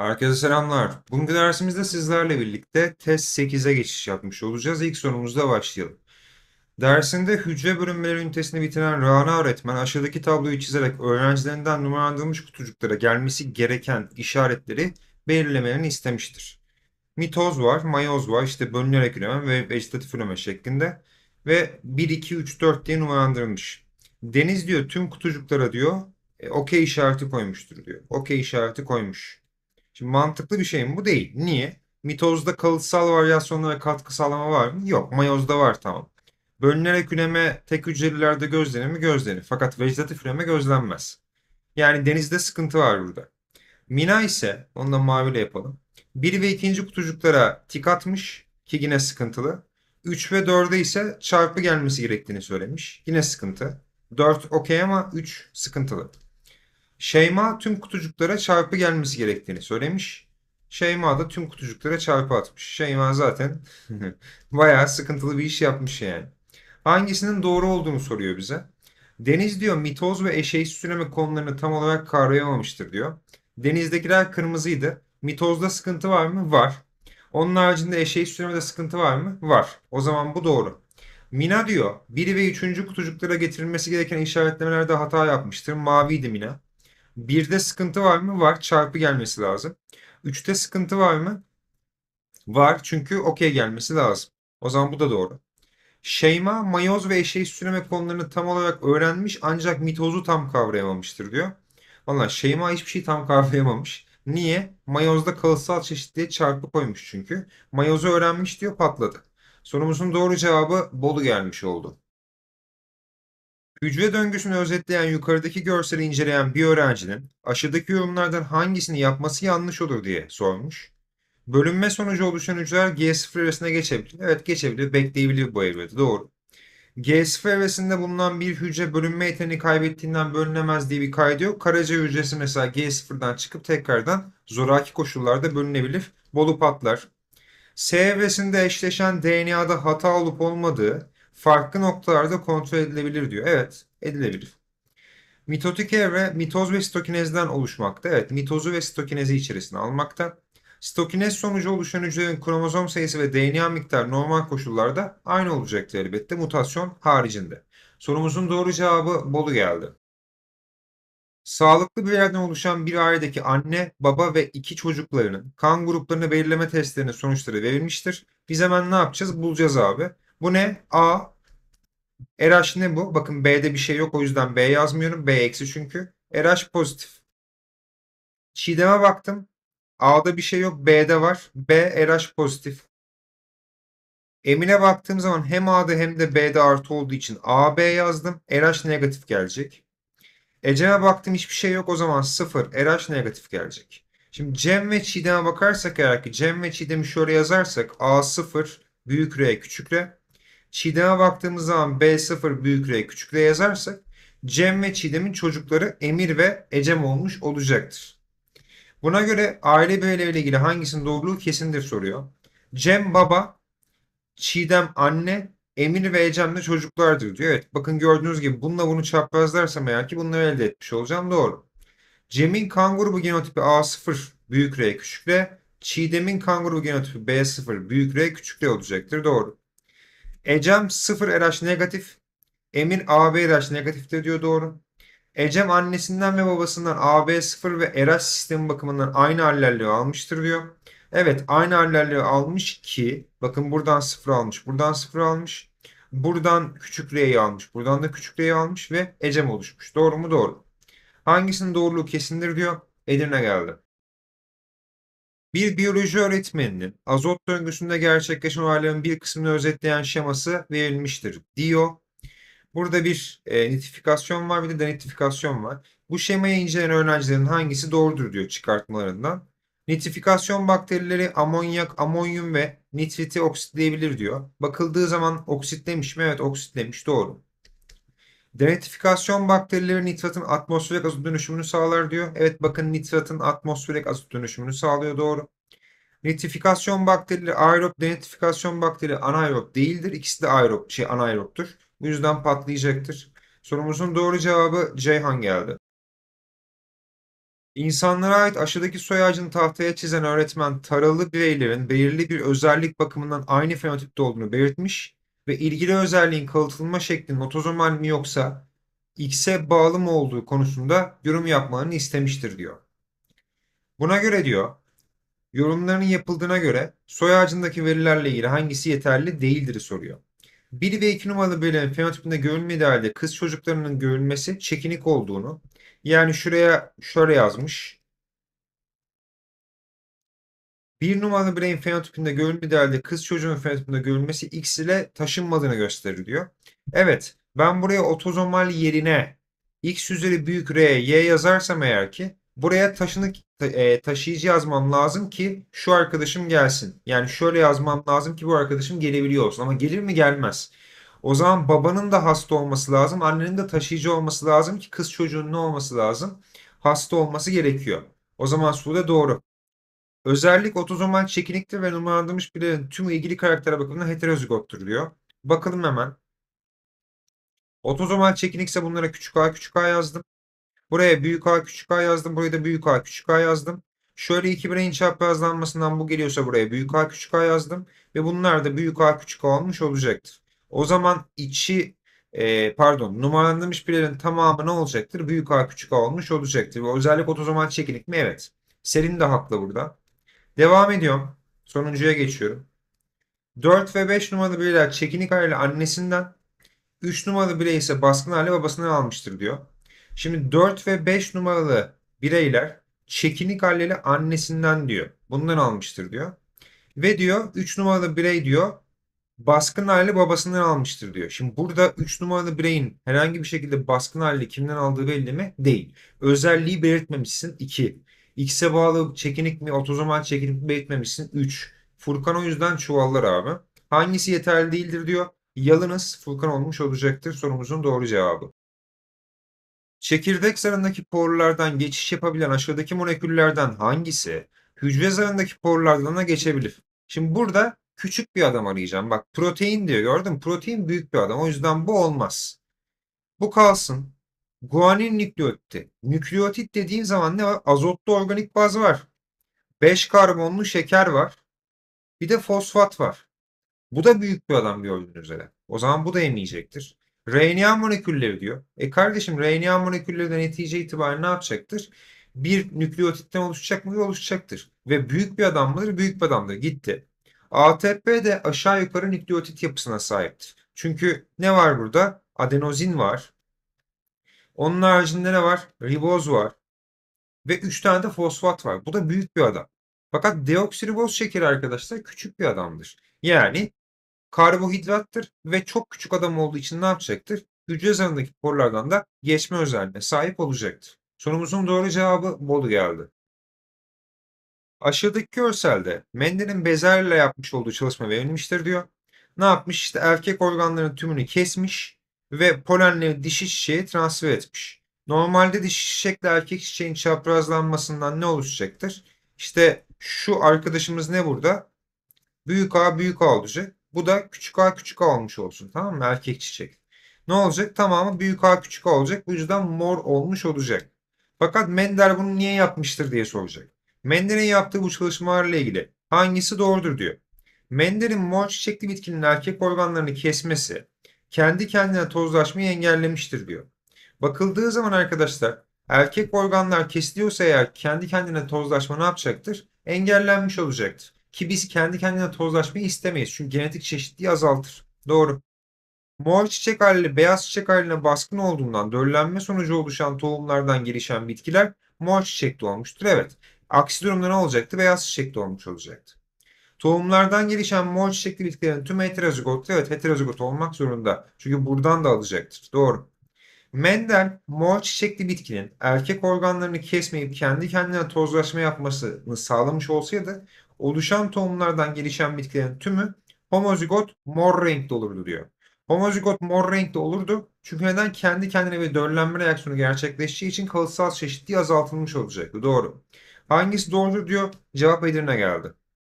Herkese selamlar. Bugünkü dersimizde sizlerle birlikte test 8'e geçiş yapmış olacağız. İlk sorumuzla başlayalım. Dersinde hücre bölünmeleri ünitesini bitiren Rana öğretmen aşağıdaki tabloyu çizerek öğrencilerinden numaralandırılmış kutucuklara gelmesi gereken işaretleri belirlemelerini istemiştir. Mitoz var, mayoz var, işte bölünerek üreme ve vejetatif üreme şeklinde ve 1, 2, 3, 4 diye numaralandırılmış. Deniz diyor tüm kutucuklara diyor okey işareti koymuştur diyor. Okey işareti koymuş. Şimdi mantıklı bir şey mi? Bu değil. Niye? Mitozda kalıtsal varyasyonlara katkı sağlama var mı? Yok. Mayozda var, tamam. Bölünerek üreme tek hücrelilerde gözlenir mi? Gözlenir. Fakat vejetatif üreme gözlenmez. Yani denizde sıkıntı var burada. Mina ise, onu da maviyle yapalım. 1 ve 2. kutucuklara tik atmış ki yine sıkıntılı. 3 ve 4'e ise çarpı gelmesi gerektiğini söylemiş. Yine sıkıntı. 4 okey ama 3 sıkıntılı. Şeyma tüm kutucuklara çarpı gelmesi gerektiğini söylemiş. Şeyma da tüm kutucuklara çarpı atmış. Şeyma zaten bayağı sıkıntılı bir iş yapmış yani. Hangisinin doğru olduğunu soruyor bize. Deniz diyor mitoz ve eşeğsiz üreme konularını tam olarak kavrayamamıştır diyor. Denizdekiler kırmızıydı. Mitozda sıkıntı var mı? Var. Onun haricinde eşeğsiz üremede sıkıntı var mı? Var. O zaman bu doğru. Mina diyor 1 ve 3. kutucuklara getirilmesi gereken işaretlemelerde hata yapmıştır. Maviydi Mina. 1'de sıkıntı var mı? Var. Çarpı gelmesi lazım. 3'te sıkıntı var mı? Var. Çünkü okey gelmesi lazım. O zaman bu da doğru. Şeyma, mayoz ve eşeğsiz üreme konularını tam olarak öğrenmiş ancak mitozu tam kavrayamamıştır diyor. Vallahi Şeyma hiçbir şey tam kavrayamamış. Niye? Mayozda kalıtsal çeşitliğe çarpı koymuş çünkü. Mayozu öğrenmiş diyor, patladı. Sorumuzun doğru cevabı Bolu gelmiş oldu. Hücre döngüsünü özetleyen yukarıdaki görseli inceleyen bir öğrencinin aşağıdaki yorumlardan hangisini yapması yanlış olur diye sormuş. Bölünme sonucu oluşan hücreler G0 evresine geçebilir. Evet geçebilir, bekleyebilir bu evrede, doğru. G0 evresinde bulunan bir hücre bölünme yeteneğini kaybettiğinden bölünemez diye bir kaydı yok. Karaca hücresi mesela G0'dan çıkıp tekrardan zoraki koşullarda bölünebilir. Bolu patlar. S evresinde eşleşen DNA'da hata olup olmadığı farklı noktalarda kontrol edilebilir diyor. Evet, edilebilir. Mitotik evre mitoz ve sitokinezden oluşmakta. Evet, mitozu ve sitokinezi içerisine almakta. Sitokinez sonucu oluşan hücrelerin kromozom sayısı ve DNA miktarı normal koşullarda aynı olacaktır elbette, mutasyon haricinde. Sorumuzun doğru cevabı Bolu geldi. Sağlıklı bireylerden oluşan bir ailedeki anne, baba ve 2 çocuklarının kan gruplarını belirleme testlerinin sonuçları verilmiştir. Biz hemen ne yapacağız? Bulacağız abi. Bu ne? A. RH ne bu? Bakın B'de bir şey yok. O yüzden B yazmıyorum. B eksi çünkü. RH pozitif. Çiğdem'e baktım. A'da bir şey yok. B'de var. B RH pozitif. Emin'e baktığım zaman hem A'da hem de B'de artı olduğu için AB yazdım. RH negatif gelecek. Ecem'e baktım, hiçbir şey yok. O zaman 0. RH negatif gelecek. Şimdi Cem ve Çiğdem'e bakarsak eğer ki Cem ve Çiğdem'i şöyle yazarsak A 0 büyük R küçük R. Çiğdem'e baktığımız zaman B0 büyük R küçük R yazarsak Cem ve Çiğdem'in çocukları Emir ve Ecem olmuş olacaktır. Buna göre aile bireyleri ile ilgili hangisinin doğruluğu kesindir soruyor. Cem baba, Çiğdem anne, Emir ve Ecem de çocuklardır diyor. Evet, bakın gördüğünüz gibi bununla bunu çaprazlarsam eğer ki bunları elde etmiş olacağım, doğru. Cem'in kan grubu genotipi A0 büyük R küçük R, Çiğdem'in kan grubu genotipi B0 büyük R küçük R olacaktır, doğru. Ecem 0 RH negatif. Emir AB RH negatiftir diyor, doğru. Ecem annesinden ve babasından AB 0 ve RH sistemi bakımından aynı hallerliği almıştır diyor. Evet, aynı hallerliği almış ki bakın buradan 0 almış, buradan 0 almış. Buradan küçük R'yi almış, buradan da küçük R'yi almış ve Ecem oluşmuş. Doğru mu? Doğru. Hangisinin doğruluğu kesindir diyor. Edirne geldi. Bir biyoloji öğretmeninin azot döngüsünde gerçekleşen olayların bir kısmını özetleyen şeması verilmiştir diyor. Burada bir nitifikasyon var, bir de denitrifikasyon var. Bu şemayı inceleyen öğrencilerin hangisi doğrudur diyor çıkartmalarından. Nitifikasyon bakterileri amonyak, amonyum ve nitriti oksitleyebilir diyor. Bakıldığı zaman oksitlemiş mi? Evet, oksitlemiş, doğru. Denitrifikasyon bakterileri nitratın atmosferik azot dönüşümünü sağlar diyor. Evet, bakın nitratın atmosferik azot dönüşümünü sağlıyor, doğru. Nitrifikasyon bakterileri aerob, denitrifikasyon bakterileri anaerob değildir. İkisi de aerob, anaerobtur. Bu yüzden patlayacaktır. Sorumuzun doğru cevabı Ceyhan geldi. İnsanlara ait aşağıdaki soy ağacını tahtaya çizen öğretmen taralı bireylerin belirli bir özellik bakımından aynı fenotipte olduğunu belirtmiş ve ilgili özelliğin kalıtılma şeklinin otozomal mi yoksa X'e bağlı mı olduğu konusunda yorum yapmalarını istemiştir diyor. Buna göre diyor, yorumlarının yapıldığına göre soy ağacındaki verilerle ilgili hangisi yeterli değildir soruyor. 1 ve 2 numaralı bireylerin fenotipinde görülmediği halde kız çocuklarının görülmesi çekinik olduğunu, yani şuraya şöyle yazmış. 1 numaralı bireyin fenotipinde görülmediği halde kız çocuğunun fenotipinde görülmesi X ile taşınmadığını gösterir diyor. Evet, ben buraya otozomal yerine X üzeri büyük R, Y yazarsam eğer ki buraya taşıyıcı yazmam lazım ki şu arkadaşım gelsin. Yani şöyle yazmam lazım ki bu arkadaşım gelebiliyor olsun. Ama gelir mi? Gelmez. O zaman babanın da hasta olması lazım. Annenin de taşıyıcı olması lazım ki kız çocuğunun ne olması lazım? Hasta olması gerekiyor. O zaman soru doğru. Özellik otozomal çekiniktir ve numaralandırmış bireylerin tüm ilgili karaktere bakımından heterozigottur diyor. Bakalım hemen. Otozomal çekinikse bunlara küçük a küçük a yazdım. Buraya büyük a küçük a yazdım. Buraya da büyük a küçük a yazdım. Şöyle iki bireyin çaprazlanmasından bu geliyorsa buraya büyük a küçük a yazdım. Ve bunlar da büyük a küçük a olmuş olacaktır. O zaman numaralandırmış bireylerin tamamı ne olacaktır? Büyük a küçük a olmuş olacaktır. Ve özellik otozomal çekinik mi? Evet. Selin de haklı burada. Devam ediyorum. Sonuncuya geçiyorum. 4 ve 5 numaralı bireyler çekinik haliyle annesinden, 3 numaralı birey ise baskın haliyle babasından almıştır diyor. Şimdi 4 ve 5 numaralı bireyler çekinik haliyle annesinden diyor. Bundan almıştır diyor. Ve diyor 3 numaralı birey diyor baskın haliyle babasından almıştır diyor. Şimdi burada 3 numaralı bireyin herhangi bir şekilde baskın haliyle kimden aldığı belli mi? Değil. Özelliği belirtmemişsin. 2. X'e bağlı çekinik mi, otozomal çekinik mi belirtmemişsin. 3. Furkan o yüzden çuvallar abi. Hangisi yeterli değildir diyor. Yalınız Furkan olmuş olacaktır. Sorumuzun doğru cevabı. Çekirdek zarındaki porlardan geçiş yapabilen aşağıdaki moleküllerden hangisi hücre zarındaki porlardan da geçebilir? Şimdi burada küçük bir adam arayacağım. Bak protein diyor, gördün mü? Protein büyük bir adam. O yüzden bu olmaz. Bu kalsın. Guanin nükleotti. Nükleotit dediğin zaman ne var? Azotlu organik baz var. 5 karbonlu şeker var. Bir de fosfat var. Bu da büyük bir adam gördüğünüz üzere. O zaman bu da emeyecektir. RNA molekülleri diyor. Kardeşim RNA molekülleri de netice itibariyle ne yapacaktır? Bir nükleotitten oluşacak mı? Oluşacaktır. Ve büyük bir adam mıdır? Büyük bir adamdır. Gitti. ATP de aşağı yukarı nükleotit yapısına sahiptir. Çünkü ne var burada? Adenozin var. Onun haricinde ne var? Riboz var. Ve 3 tane de fosfat var. Bu da büyük bir adam. Fakat deoksiriboz şekeri arkadaşlar küçük bir adamdır. Yani karbohidrattır ve çok küçük adam olduğu için ne yapacaktır? Hücre zarındaki porlardan da geçme özelliğine sahip olacaktır. Sorumuzun doğru cevabı Bolu geldi. Aşağıdaki görselde Mendel'in bezerle yapmış olduğu çalışma verilmiştir diyor. Ne yapmış? İşte erkek organlarının tümünü kesmiş ve polenleri dişi çiçeğe transfer etmiş. Normalde dişi çiçekle erkek çiçeğin çaprazlanmasından ne oluşacaktır? İşte şu arkadaşımız ne burada? Büyük A büyük A olacak. Bu da küçük A küçük A olmuş olsun. Tamam mı? Erkek çiçek. Ne olacak? Tamamı büyük A küçük A olacak. Bu yüzden mor olmuş olacak. Fakat Mendel bunu niye yapmıştır diye soracak. Mendel'in yaptığı bu çalışmalarla ilgili hangisi doğrudur diyor. Mendel'in mor çiçekli bitkinin erkek organlarını kesmesi kendi kendine tozlaşmayı engellemiştir diyor. Bakıldığı zaman arkadaşlar erkek organlar kesiliyorsa eğer kendi kendine tozlaşma ne yapacaktır? Engellenmiş olacaktır. Ki biz kendi kendine tozlaşmayı istemeyiz. Çünkü genetik çeşitliliği azaltır. Doğru. Mor çiçek haliyle beyaz çiçek haline baskın olduğundan döllenme sonucu oluşan tohumlardan gelişen bitkiler mor çiçekli olmuştur. Evet. Aksi durumda ne olacaktı? Beyaz çiçekli olmuş olacaktı. Tohumlardan gelişen mor çiçekli bitkilerin tüm heterozigottur. Evet, heterozigot olmak zorunda. Çünkü buradan da alacaktır. Doğru. Mendel mor çiçekli bitkinin erkek organlarını kesmeyip kendi kendine tozlaşma yapmasını sağlamış olsaydı oluşan tohumlardan gelişen bitkilerin tümü homozigot mor renkli olurdu diyor. Homozigot mor renkli olurdu çünkü neden? Kendi kendine bir döllenme reaksiyonu gerçekleşeceği için kalıtsal çeşitliliği azaltılmış olacaktı. Doğru. Hangisi doğrudur diyor? Cevap Edirne geldi.